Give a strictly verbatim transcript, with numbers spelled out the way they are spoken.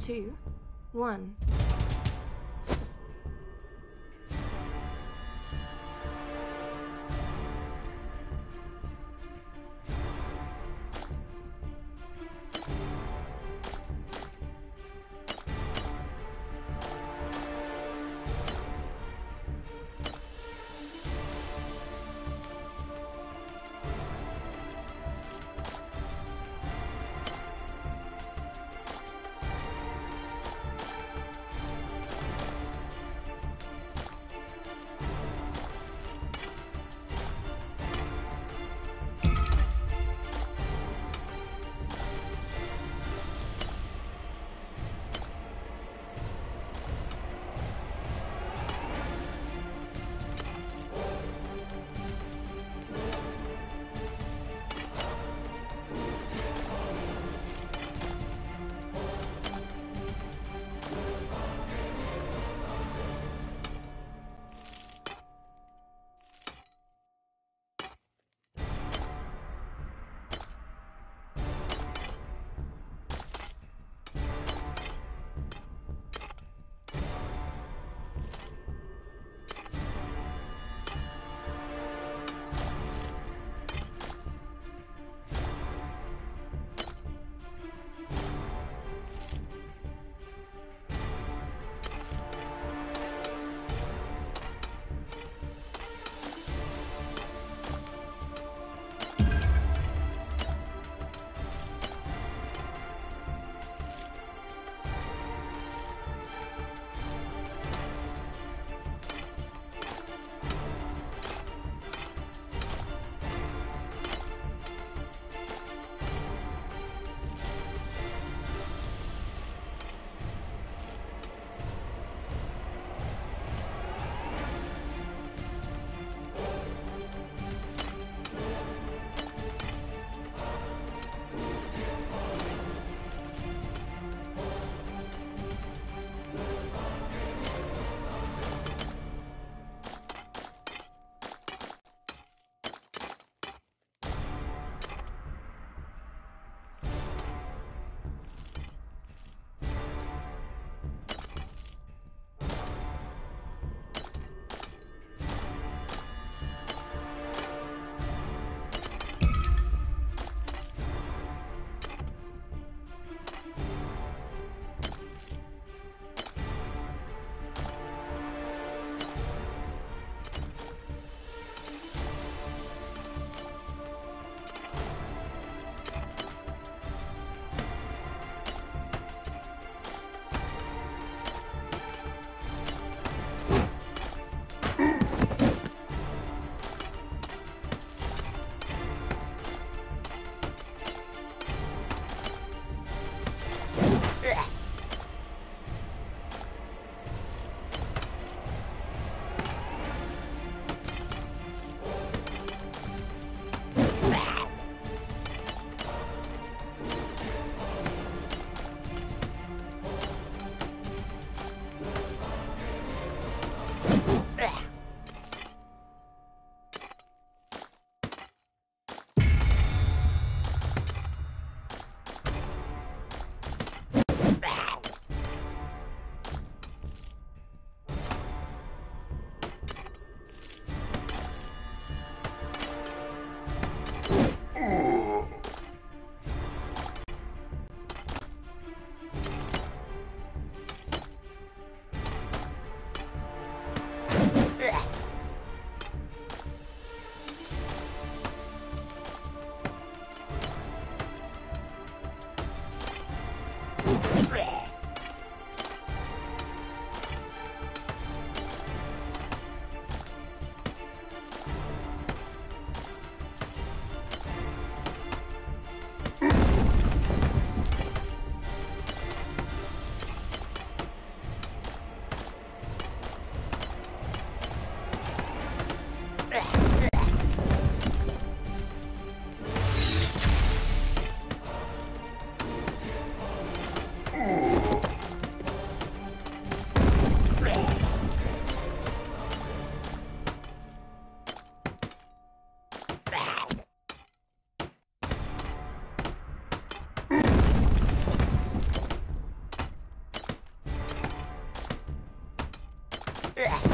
two, one. Ugh.